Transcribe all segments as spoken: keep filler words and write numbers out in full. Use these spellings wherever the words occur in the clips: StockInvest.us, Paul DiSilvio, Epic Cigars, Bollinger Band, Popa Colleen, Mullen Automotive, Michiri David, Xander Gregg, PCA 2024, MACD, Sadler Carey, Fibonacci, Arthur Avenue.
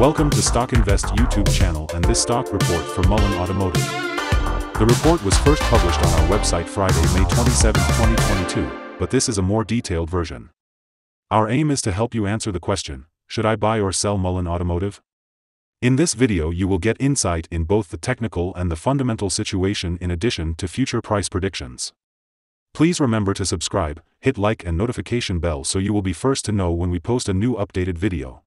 Welcome to Stock Invest YouTube channel and this stock report for Mullen Automotive. The report was first published on our website Friday, May twenty-seventh, twenty twenty-two, but this is a more detailed version. Our aim is to help you answer the question, should I buy or sell Mullen Automotive? In this video you will get insight in both the technical and the fundamental situation in addition to future price predictions. Please remember to subscribe, hit like and notification bell so you will be first to know when we post a new updated video.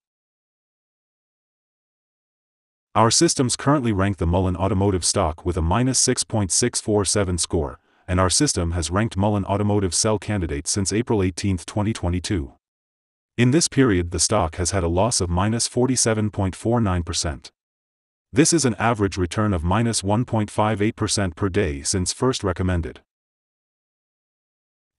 Our systems currently rank the Mullen Automotive stock with a minus six point six four seven score, and our system has ranked Mullen Automotive sell candidate since April eighteenth, twenty twenty-two. In this period the stock has had a loss of minus forty-seven point four nine percent. This is an average return of minus one point five eight percent per day since first recommended.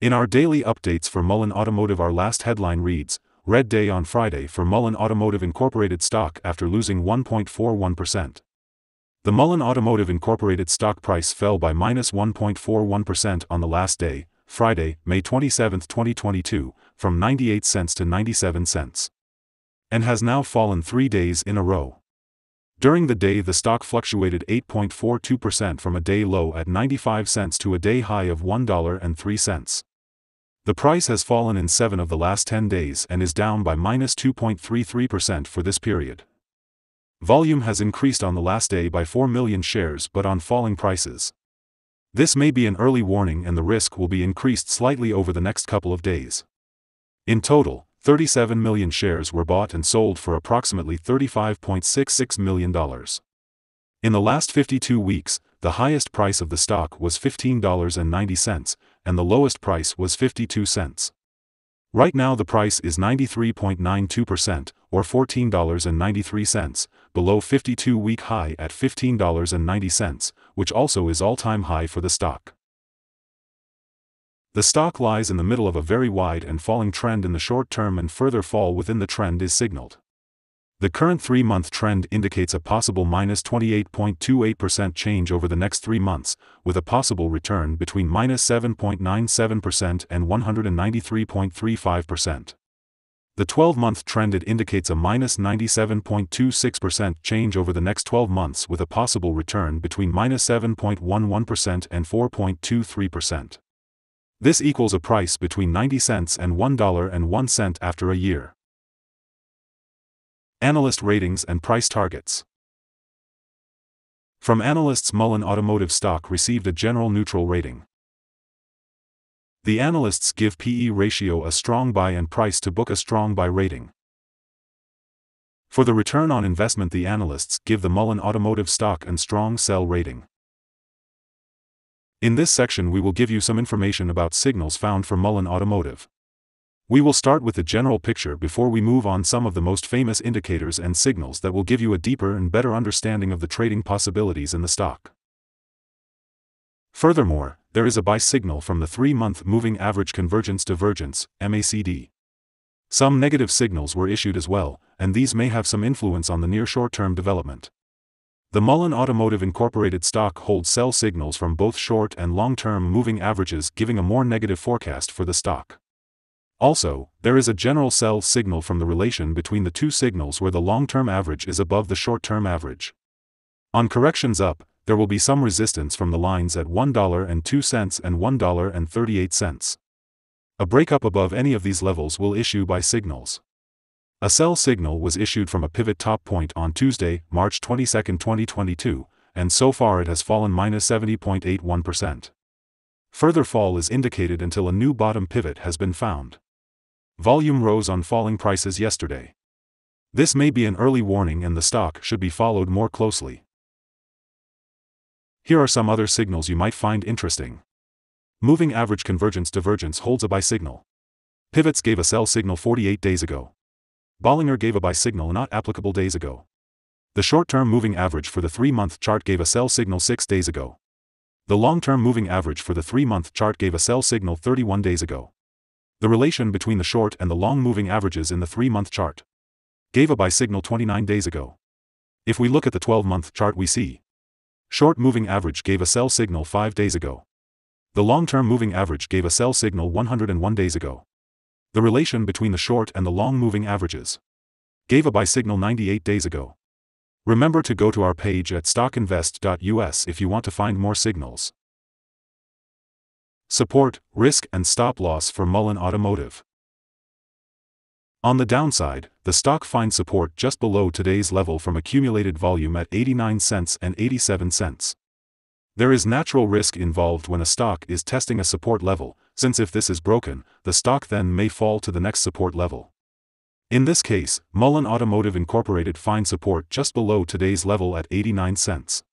In our daily updates for Mullen Automotive, our last headline reads, Red Day on Friday for Mullen Automotive Incorporated stock after losing one point four one percent. The Mullen Automotive Incorporated stock price fell by minus one point four one percent on the last day, Friday, May twenty-seventh, twenty twenty-two, from ninety-eight cents to ninety-seven cents. And has now fallen three days in a row. During the day the stock fluctuated eight point four two percent from a day low at ninety-five cents to a day high of one dollar and three cents. The price has fallen in seven of the last ten days and is down by minus two point three three percent for this period. Volume has increased on the last day by four million shares but on falling prices. This may be an early warning and the risk will be increased slightly over the next couple of days. In total, thirty-seven million shares were bought and sold for approximately thirty-five point six six million dollars. In the last fifty-two weeks, the highest price of the stock was fifteen dollars and ninety cents, and the lowest price was fifty-two cents. Right now the price is ninety-three point nine two percent, or fourteen dollars and ninety-three cents, below fifty-two week high at fifteen dollars and ninety cents, which also is all-time high for the stock. The stock lies in the middle of a very wide and falling trend in the short term, and further fall within the trend is signaled. The current three-month trend indicates a possible minus twenty-eight point two eight percent change over the next three months, with a possible return between minus seven point nine seven percent and one hundred ninety-three point three five percent. The twelve-month trend it indicates a minus ninety-seven point two six percent change over the next twelve months with a possible return between minus seven point one one percent and four point two three percent. This equals a price between ninety cents and one dollar and one cent after a year. Analyst ratings and price targets. From analysts, Mullen Automotive stock received a general neutral rating. The analysts give P E ratio a strong buy and price to book a strong buy rating. For the return on investment, the analysts give the Mullen Automotive stock and strong sell rating. In this section we will give you some information about signals found for Mullen Automotive. We will start with the general picture before we move on some of the most famous indicators and signals that will give you a deeper and better understanding of the trading possibilities in the stock. Furthermore, there is a buy signal from the three-month moving average convergence divergence, M A C D. Some negative signals were issued as well, and these may have some influence on the near short-term development. The Mullen Automotive Incorporated stock holds sell signals from both short and long-term moving averages, giving a more negative forecast for the stock. Also, there is a general sell signal from the relation between the two signals where the long-term average is above the short-term average. On corrections up, there will be some resistance from the lines at one dollar and two cents and one dollar and thirty-eight cents. A breakup above any of these levels will issue buy signals. A sell signal was issued from a pivot top point on Tuesday, March twenty-second, twenty twenty-two, and so far it has fallen minus seventy point eight one percent. Further fall is indicated until a new bottom pivot has been found. Volume rose on falling prices yesterday. This may be an early warning and the stock should be followed more closely. Here are some other signals you might find interesting. Moving average convergence divergence holds a buy signal. Pivots gave a sell signal forty-eight days ago. Bollinger gave a buy signal not applicable days ago. The short-term moving average for the three-month chart gave a sell signal six days ago. The long-term moving average for the three-month chart gave a sell signal thirty-one days ago. The relation between the short and the long moving averages in the three-month chart gave a buy signal twenty-nine days ago. If we look at the twelve-month chart we see short moving average gave a sell signal five days ago. The long-term moving average gave a sell signal one hundred one days ago. The relation between the short and the long moving averages gave a buy signal ninety-eight days ago. Remember to go to our page at stock invest dot U S if you want to find more signals. Support, risk and stop loss for Mullen Automotive. On the downside, the stock finds support just below today's level from accumulated volume at eighty-nine cents and eighty-seven cents. There is natural risk involved when a stock is testing a support level, since if this is broken, the stock then may fall to the next support level. In this case, Mullen Automotive Incorporated finds support just below today's level at eighty-nine cents.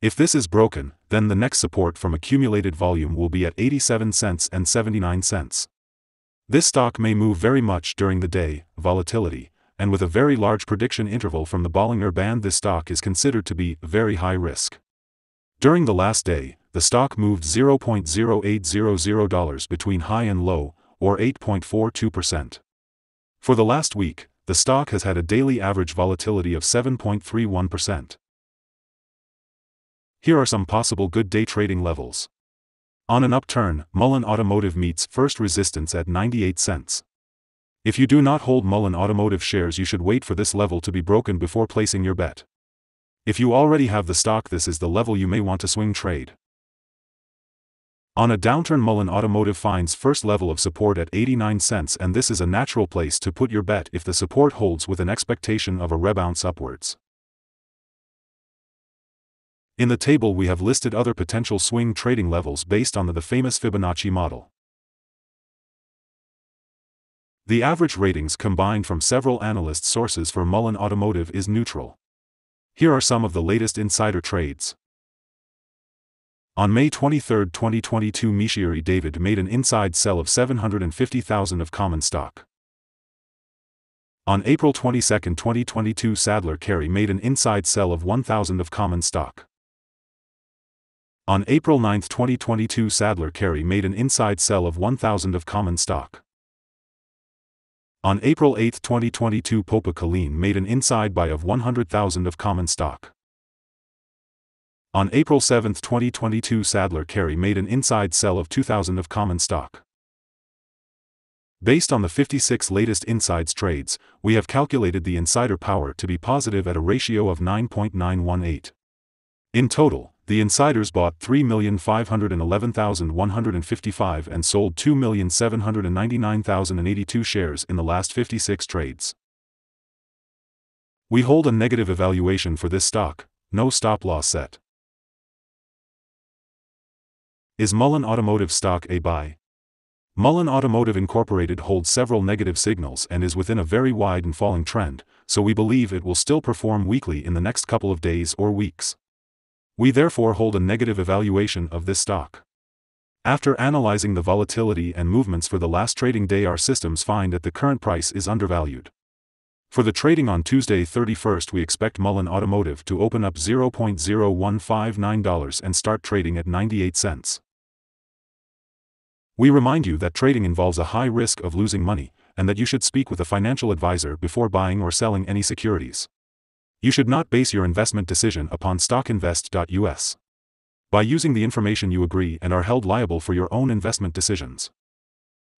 If this is broken, then the next support from accumulated volume will be at eighty-seven cents and seventy-nine cents. This stock may move very much during the day, volatility, and with a very large prediction interval from the Bollinger Band, this stock is considered to be very high risk. During the last day, the stock moved zero point zero eight zero zero dollars between high and low, or eight point four two percent. For the last week, the stock has had a daily average volatility of seven point three one percent. Here are some possible good day trading levels. On an upturn, Mullen Automotive meets first resistance at ninety-eight cents. If you do not hold Mullen Automotive shares, you should wait for this level to be broken before placing your bet. If you already have the stock, this is the level you may want to swing trade. On a downturn, Mullen Automotive finds first level of support at eighty-nine cents, and this is a natural place to put your bet if the support holds with an expectation of a rebound upwards. In the table we have listed other potential swing trading levels based on the, the famous Fibonacci model. The average ratings combined from several analyst sources for Mullen Automotive is neutral. Here are some of the latest insider trades. On May twenty-third, twenty twenty-two, Michiri David made an inside sell of seven hundred fifty thousand of common stock. On April twenty-second, twenty twenty-two, Sadler Carey made an inside sell of one thousand of common stock. On April ninth, twenty twenty-two, Sadler Carey made an inside sell of one thousand of common stock. On April eighth, twenty twenty-two, Popa Colleen made an inside buy of one hundred thousand of common stock. On April seventh, twenty twenty-two, Sadler Carey made an inside sell of two thousand of common stock. Based on the fifty-six latest insides trades, we have calculated the insider power to be positive at a ratio of nine point nine one eight. In total, the insiders bought three million five hundred eleven thousand one hundred fifty-five and sold two million seven hundred ninety-nine thousand eighty-two shares in the last fifty-six trades. We hold a negative evaluation for this stock, no stop loss set. Is Mullen Automotive stock a buy? Mullen Automotive Incorporated holds several negative signals and is within a very wide and falling trend, so we believe it will still perform weakly in the next couple of days or weeks. We therefore hold a negative evaluation of this stock. After analyzing the volatility and movements for the last trading day, our systems find that the current price is undervalued. For the trading on Tuesday the thirty-first, we expect Mullen Automotive to open up zero point zero one five nine dollars and start trading at ninety-eight cents. We remind you that trading involves a high risk of losing money, and that you should speak with a financial advisor before buying or selling any securities. You should not base your investment decision upon stock invest dot U S. By using the information you agree and are held liable for your own investment decisions.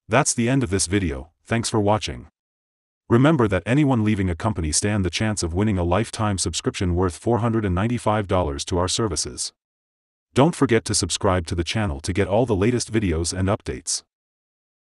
That's the end of this video, thanks for watching. Remember that anyone leaving a company stands the chance of winning a lifetime subscription worth four hundred ninety-five dollars to our services. Don't forget to subscribe to the channel to get all the latest videos and updates.